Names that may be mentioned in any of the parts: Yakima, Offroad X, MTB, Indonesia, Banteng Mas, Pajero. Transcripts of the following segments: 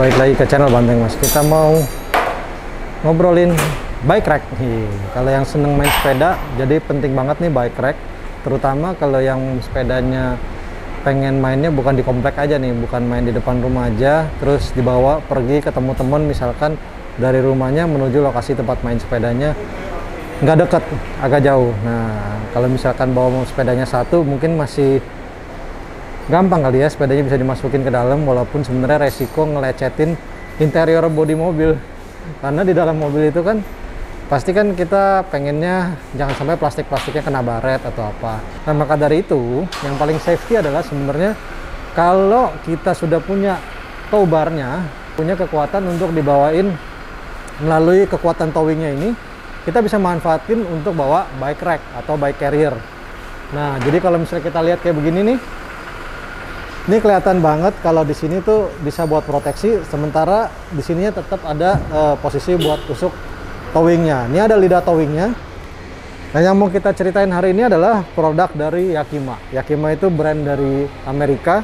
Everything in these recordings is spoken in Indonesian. Balik lagi ke channel Banteng Mas. Kita mau ngobrolin bike rack. Kalau yang seneng main sepeda, jadi penting banget nih bike rack. Terutama kalau yang sepedanya pengen mainnya bukan di komplek aja nih, bukan main di depan rumah aja, terus dibawa pergi ketemu temen misalkan dari rumahnya menuju lokasi tempat main sepedanya. Nggak deket, agak jauh. Nah, kalau misalkan bawa sepedanya satu, mungkin masih gampang kali ya, sepedanya bisa dimasukin ke dalam, walaupun sebenarnya resiko ngelecetin interior bodi mobil. Karena di dalam mobil itu kan, pasti kan kita pengennya jangan sampai plastik-plastiknya kena baret atau apa. Nah, maka dari itu, yang paling safety adalah sebenarnya kalau kita sudah punya tow barnya, punya kekuatan untuk dibawain melalui kekuatan towingnya ini, kita bisa manfaatin untuk bawa bike rack atau bike carrier. Nah, jadi kalau misalnya kita lihat kayak begini nih, ini kelihatan banget kalau di sini tuh bisa buat proteksi, sementara di sininya tetap ada posisi buat tusuk towingnya. Ini ada lidah towingnya. Nah, yang mau kita ceritain hari ini adalah produk dari Yakima. Yakima itu brand dari Amerika.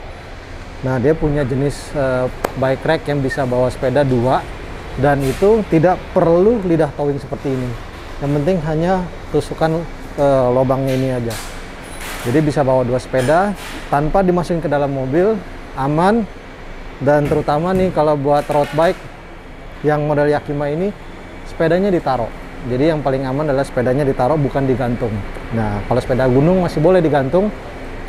Nah, dia punya jenis bike rack yang bisa bawa sepeda dua. Dan itu tidak perlu lidah towing seperti ini. Yang penting hanya tusukan lubangnya ini aja. Jadi bisa bawa dua sepeda tanpa dimasukin ke dalam mobil, aman. Dan terutama nih kalau buat road bike yang model Yakima ini, sepedanya ditaruh. Jadi yang paling aman adalah sepedanya ditaruh, bukan digantung. Nah, kalau sepeda gunung masih boleh digantung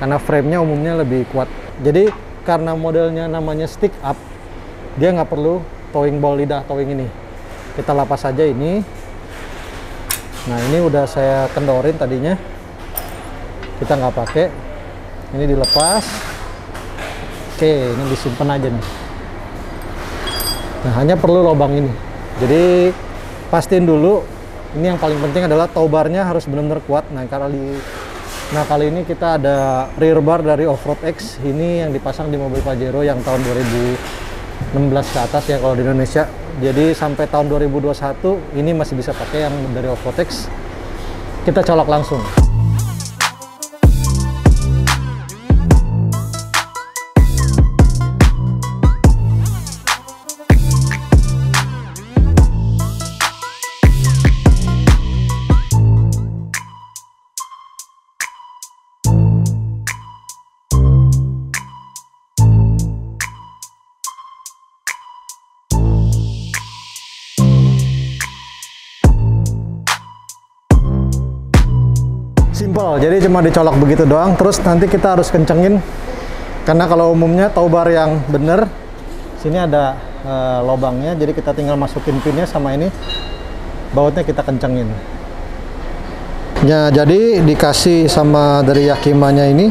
karena framenya umumnya lebih kuat. Jadi karena modelnya namanya stick up, dia nggak perlu towing ball lidah towing ini. Kita lapas aja ini. Nah, ini udah saya kendorin tadinya, kita nggak pakai. Ini dilepas. Oke, ini disimpan aja nih. Nah, hanya perlu lubang ini. Jadi pastiin dulu. Ini yang paling penting adalah tow barnya harus benar-benar kuat. Nah, kali ini kita ada rear bar dari Offroad X. Ini yang dipasang di mobil Pajero yang tahun 2016 ke atas ya kalau di Indonesia. Jadi sampai tahun 2021 ini masih bisa pakai yang dari Offroad X. Kita colok langsung. Simple, jadi cuma dicolok begitu doang. Terus nanti kita harus kencengin, karena kalau umumnya tow bar yang bener sini ada lobangnya, jadi kita tinggal masukin pinnya sama ini, bautnya kita kencengin. Ya, jadi dikasih sama dari Yakimanya ini,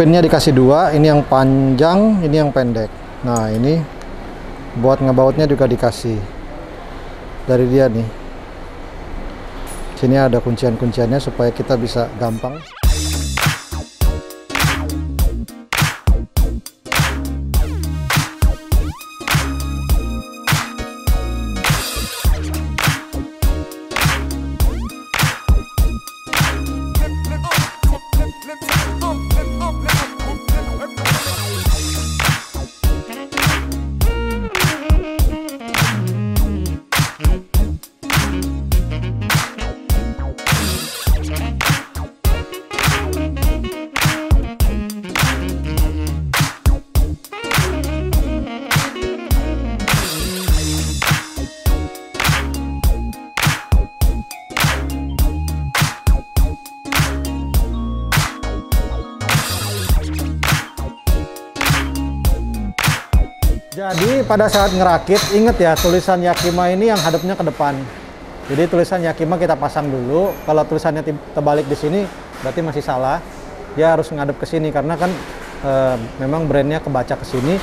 pinnya dikasih dua, ini yang panjang, ini yang pendek. Nah, ini buat ngebautnya juga dikasih dari dia nih. Sini ada kuncian-kunciannya supaya kita bisa gampang. Jadi pada saat ngerakit, inget ya, tulisan Yakima ini yang hadapnya ke depan. Jadi tulisan Yakima kita pasang dulu. Kalau tulisannya terbalik di sini, berarti masih salah. Dia harus ngadep ke sini karena kan memang brandnya kebaca ke sini.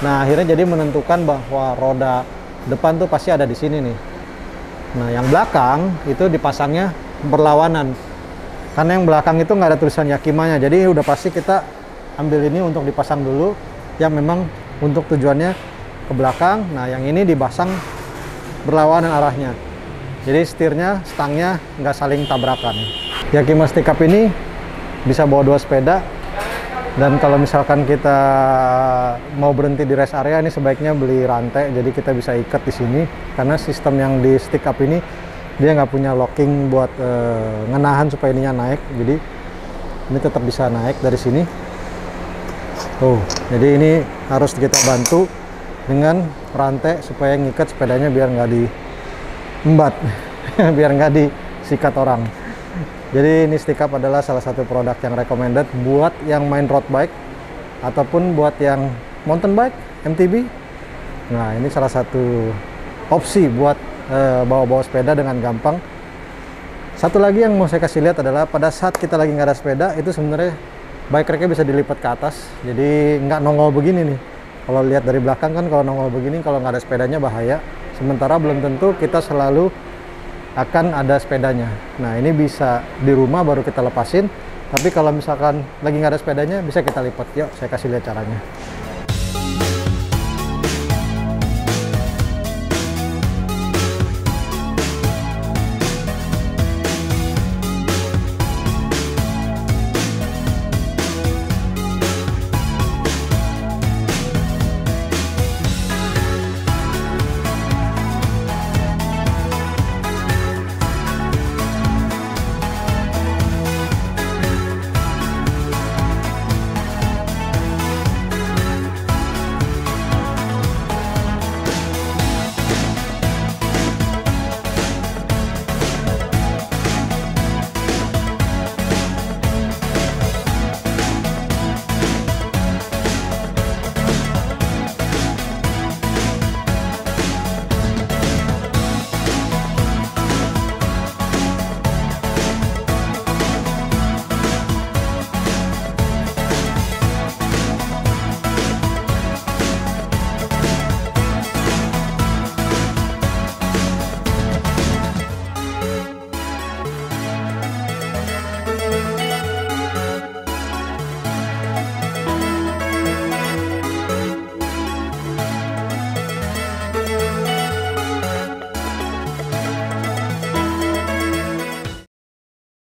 Nah, akhirnya jadi menentukan bahwa roda depan tuh pasti ada di sini nih. Nah, yang belakang itu dipasangnya berlawanan. Karena yang belakang itu nggak ada tulisan Yakimanya. Jadi udah pasti kita ambil ini untuk dipasang dulu, yang memang untuk tujuannya ke belakang. Nah, yang ini dipasang berlawanan arahnya, jadi setirnya, stangnya nggak saling tabrakan. Yakima stick up ini bisa bawa dua sepeda, Dan kalau misalkan kita mau berhenti di rest area, ini sebaiknya beli rantai, jadi kita bisa ikat di sini. Karena sistem yang di stick up ini, dia nggak punya locking buat ngenahan supaya ininya naik. Jadi ini tetap bisa naik dari sini. Oh, jadi ini harus kita bantu dengan rantai supaya ngikat sepedanya biar nggak diembat, biar nggak disikat orang. Jadi ini stick up adalah salah satu produk yang recommended buat yang main road bike ataupun buat yang mountain bike, MTB. Nah, ini salah satu opsi buat bawa-bawa sepeda dengan gampang. Satu lagi yang mau saya kasih lihat adalah pada saat kita lagi nggak ada sepeda, itu sebenarnya bike racknya bisa dilipat ke atas. Jadi nggak nongol begini nih. Kalau lihat dari belakang kan kalau nongol begini, kalau nggak ada sepedanya bahaya. Sementara belum tentu kita selalu akan ada sepedanya. Nah, ini bisa di rumah baru kita lepasin, tapi kalau misalkan lagi nggak ada sepedanya, bisa kita lipat. Yuk, saya kasih lihat caranya.